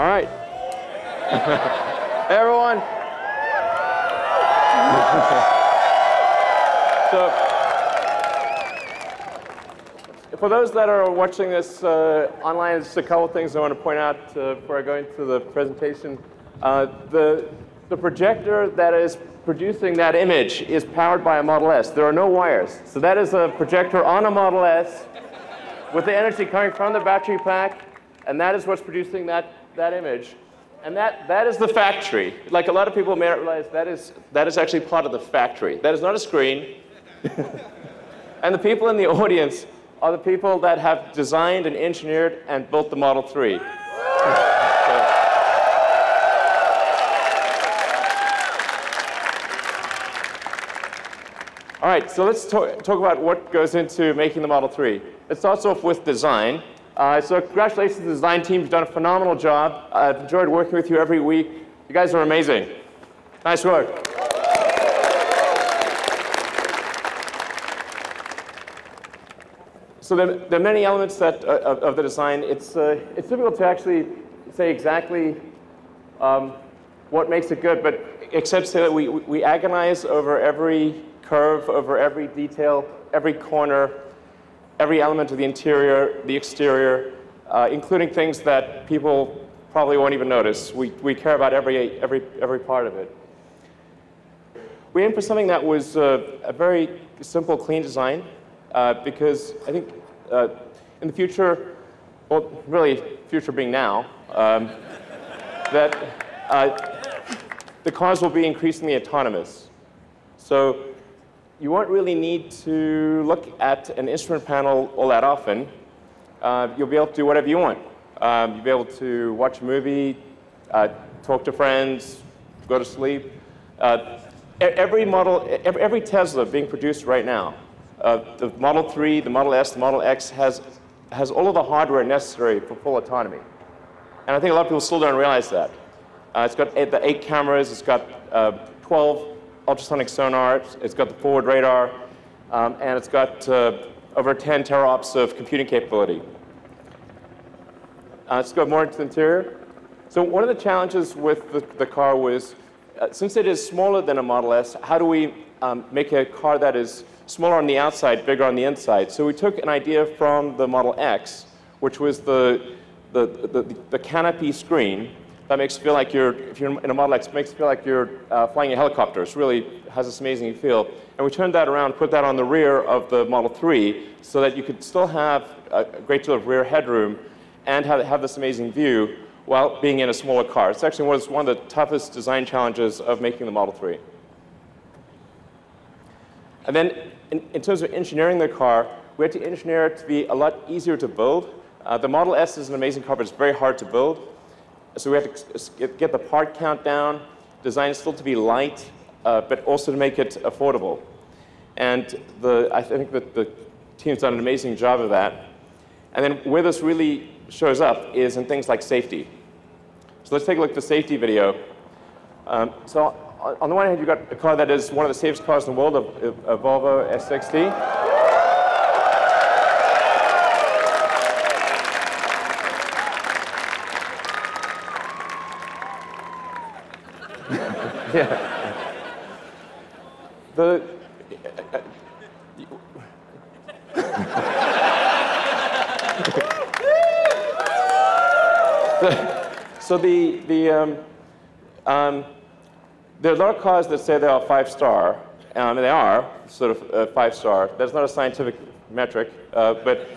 All right. Everyone. So, for those that are watching this online, there's just a couple of things I want to point out before I go into the presentation. The projector that is producing that image is powered by a Model S. There are no wires. So that is a projector on a Model S with the energy coming from the battery pack, and that is what's producing that image. And that is the factory. Like a lot of people may not realize, that is actually part of the factory. That is not a screen. And the people in the audience are the people that have designed and engineered and built the Model 3. All right, so let's talk about what goes into making the Model 3. It starts off with design. So congratulations to the design team. You've done a phenomenal job. I've enjoyed working with you every week. You guys are amazing. Nice work. So there are many elements that, of the design. It's difficult to actually say exactly what makes it good, but except to say that we agonize over every curve, over every detail, every corner, every element of the interior, the exterior, including things that people probably won't even notice. We care about every part of it. We aimed for something that was a very simple, clean design, because I think in the future, well, really, future being now, that the cars will be increasingly autonomous. So you won't really need to look at an instrument panel all that often. You'll be able to do whatever you want. You'll be able to watch a movie, talk to friends, go to sleep. Every model, every Tesla being produced right now, the Model 3, the Model S, the Model X has all of the hardware necessary for full autonomy. And I think a lot of people still don't realize that. It's got the eight cameras, it's got 12 ultrasonic sonar, it's got the forward radar, and it's got over 10 tera-ops of computing capability. Let's go more into the interior. So one of the challenges with the car was, since it is smaller than a Model S, how do we make a car that is smaller on the outside, bigger on the inside? So we took an idea from the Model X, which was the canopy screen. That makes you feel like if you're in a Model X, it makes you feel like you're flying a helicopter. It really has this amazing feel. And we turned that around, put that on the rear of the Model 3 so that you could still have a great deal of rear headroom and have this amazing view while being in a smaller car. It's actually one of the toughest design challenges of making the Model 3. And then in terms of engineering the car, we had to engineer it to be a lot easier to build. The Model S is an amazing car, but it's very hard to build. So we have to get the part count down, design it still to be light, but also to make it affordable. And I think that the team's done an amazing job of that. And then where this really shows up is in things like safety. So let's take a look at the safety video. So on the one hand, you've got a car that is one of the safest cars in the world, a Volvo S60. Yeah. There are a lot of cars that say they are 5-star, and they are sort of 5-star. That's not a scientific metric, but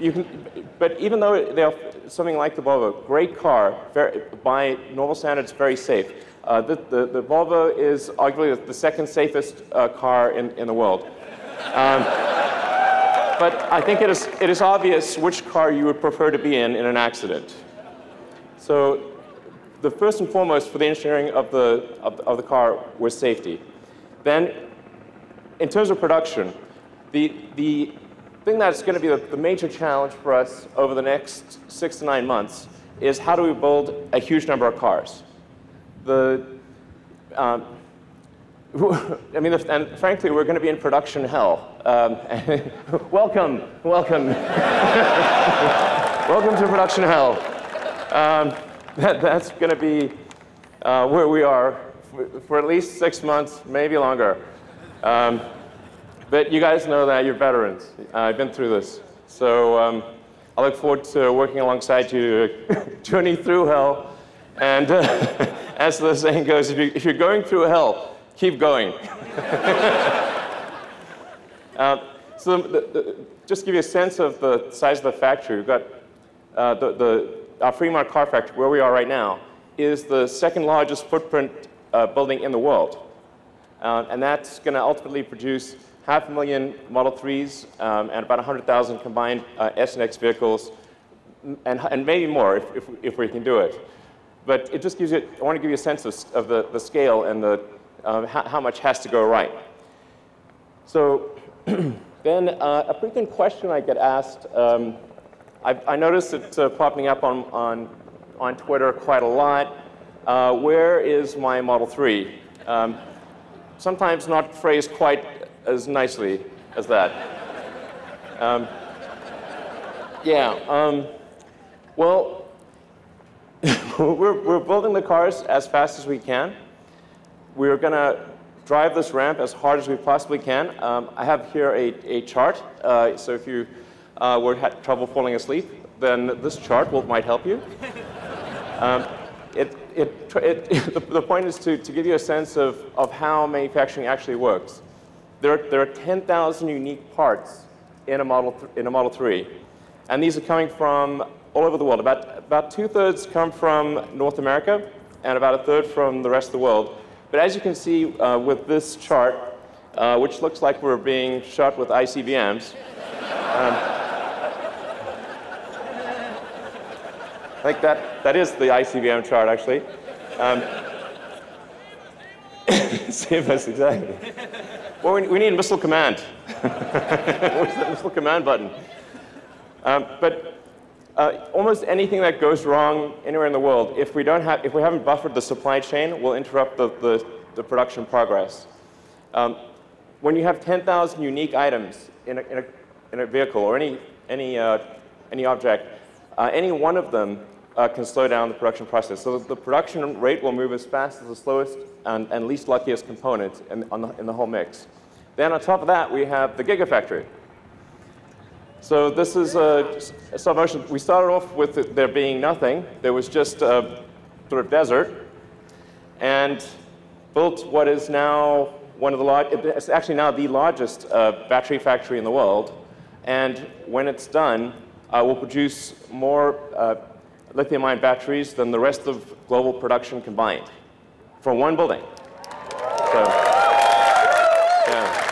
even though they are something like the Volvo, great car, very, by normal standards, very safe. The Volvo is arguably the second safest car in the world. But I think it is obvious which car you would prefer to be in an accident. So the first and foremost for the engineering of the car was safety. Then in terms of production, the thing that's going to be the major challenge for us over the next 6 to 9 months is how do we build a huge number of cars? I mean, and frankly, we're going to be in production hell. Welcome to production hell. that's going to be where we are for at least 6 months, maybe longer. But you guys know that. You're veterans. I've been through this. So I look forward to working alongside you to journey through hell. And as the saying goes, if you're going through hell, keep going. So just to give you a sense of the size of the factory, we've got our Fremont Car Factory, where we are right now, is the second largest footprint building in the world. And that's going to ultimately produce 500,000 Model 3s and about 100,000 combined S and X vehicles, and maybe more if we can do it. But it just gives you, I want to give you a sense of the scale and how much has to go right. So then a frequent question I get asked, I noticed it popping up on Twitter quite a lot, where is my Model 3? Sometimes not phrased quite as nicely as that. Well, we're building the cars as fast as we can. We're going to drive this ramp as hard as we possibly can. I have here a chart, so if you were had trouble falling asleep, then this chart might help you. The point is to give you a sense of how manufacturing actually works. There are 10,000 unique parts in a Model 3, and these are coming from all over the world. About two-thirds come from North America, and about a third from the rest of the world. But as you can see with this chart, which looks like we're being shot with ICBMs, I think that is the ICBM chart, actually. Save us, exactly. Well, we need missile command. Where's the missile command button? But almost anything that goes wrong anywhere in the world, if we haven't buffered the supply chain, will interrupt the production progress. When you have 10,000 unique items in a vehicle or any object, any one of them can slow down the production process. So the production rate will move as fast as the slowest and least luckiest component in the whole mix. Then on top of that, we have the Gigafactory. So this is a submotion. We started off with there being nothing. There was just a sort of desert, and built what is now one of the it's actually now the largest battery factory in the world. And when it's done, will produce more lithium-ion batteries than the rest of global production combined from one building. So, yeah.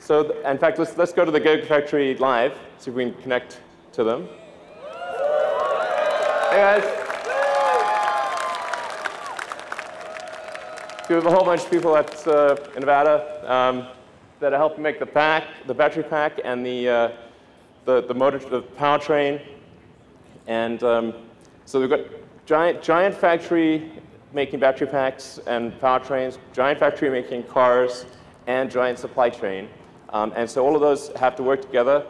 So in fact, let's go to the Gigafactory live, see if we can connect to them. Hey, guys. We have a whole bunch of people at Nevada that helped make the battery pack, and the motor, the powertrain. And so we've got giant factory making battery packs and powertrains, giant factory making cars, and giant supply chain. And so all of those have to work together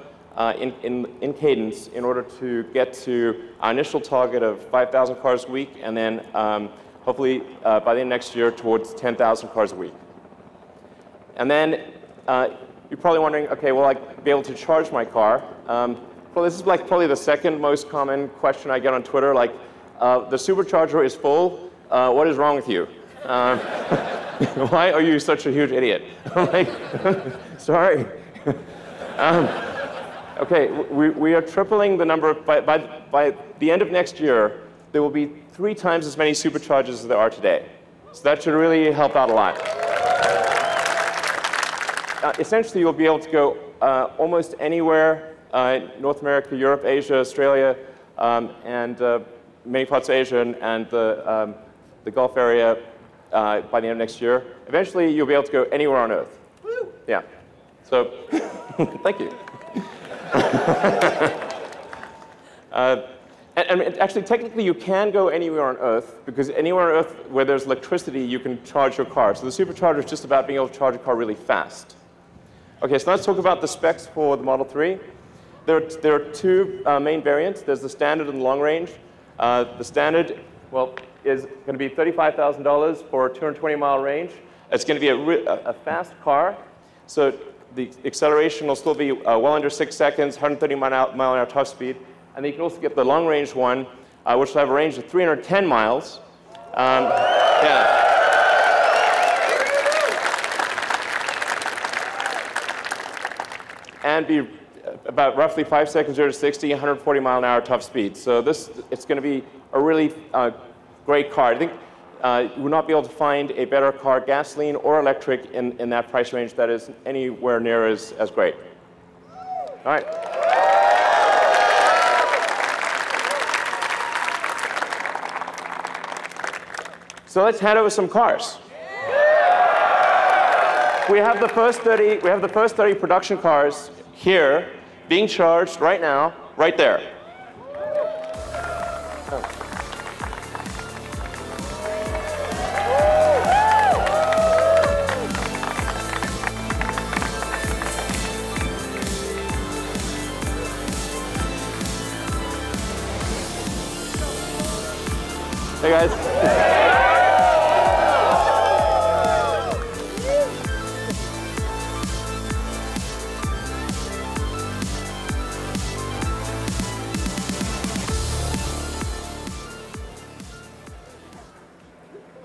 in cadence in order to get to our initial target of 5,000 cars a week, and then hopefully by the end of next year towards 10,000 cars a week. And then you're probably wondering, okay, will I be able to charge my car? Well, this is like probably the second most common question I get on Twitter, like, the supercharger is full, what is wrong with you? Why are you such a huge idiot? I'm like, sorry. Okay, we are tripling the number. By the end of next year, there will be 3 times as many superchargers as there are today. So that should really help out a lot. Essentially, you'll be able to go almost anywhere, North America, Europe, Asia, Australia, and many parts of Asia and the Gulf area. By the end of next year. Eventually, you'll be able to go anywhere on Earth. Woo! Yeah. So, thank you. And actually, technically, you can go anywhere on Earth, because anywhere on Earth where there's electricity, you can charge your car. So the supercharger is just about being able to charge a car really fast. OK, so let's talk about the specs for the Model 3. There are two main variants. There's the standard and the long range. The standard, well, is going to be $35,000 for a 220-mile range. It's going to be a fast car, so the acceleration will still be well under 6 seconds, 130 mile an hour top speed. And then you can also get the long range one, which will have a range of 310 miles. Yeah. And be about roughly 5 seconds 0 to 60, 140 mile an hour top speed. So this, it's going to be a really great car. I think you would not be able to find a better car, gasoline or electric, in that price range that is anywhere near as great. All right. So let's hand over some cars. We have the first 30 production cars here being charged right now, right there. Hey guys.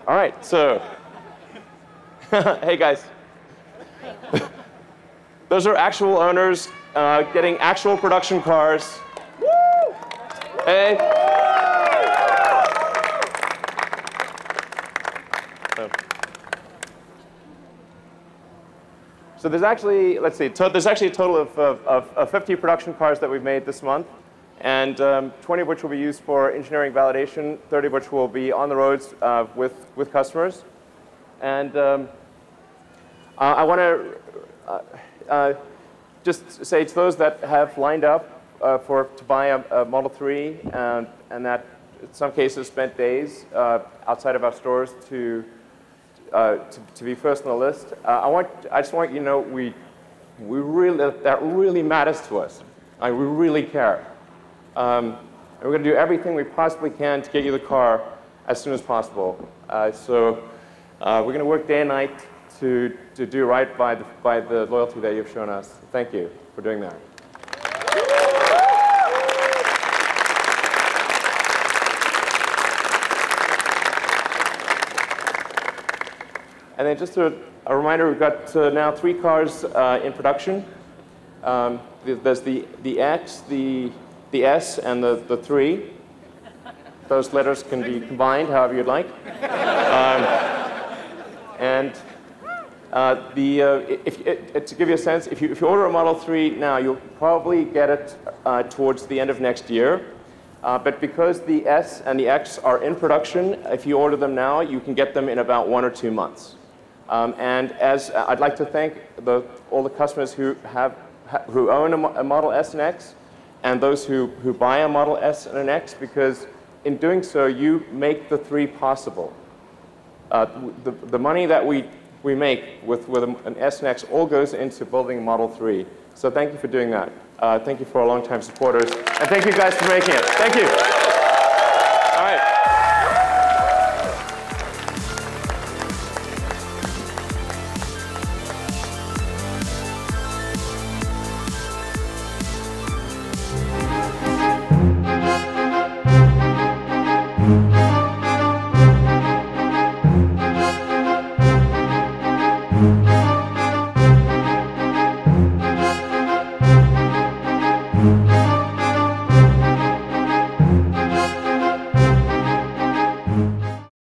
All right, so, hey guys. Those are actual owners getting actual production cars. Woo! Hey. Woo! So there's actually, let's see, so there's actually a total of 50 production cars that we've made this month. And 20 of which will be used for engineering validation, 30 of which will be on the roads with customers. And I want to just say to those that have lined up to buy a Model 3 and that in some cases spent days outside of our stores to be first on the list, I just want you to know that really matters to us. We really care. And we're going to do everything we possibly can to get you the car as soon as possible. We're going to work day and night to do right by the loyalty that you've shown us. Thank you for doing that. And then just a reminder, we've got now 3 cars in production. There's the X, the S, and the 3. Those letters can be combined however you'd like. To give you a sense, if you order a Model 3 now, you'll probably get it towards the end of next year. But because the S and the X are in production, if you order them now, you can get them in about 1 or 2 months. And as I'd like to thank all the customers who own a Model S and X, and those who buy a Model S and an X, because in doing so, you make the 3 possible. The money that we make with an S and X all goes into building Model 3. So thank you for doing that. Thank you for our longtime supporters. And thank you guys for making it. Thank you. All right.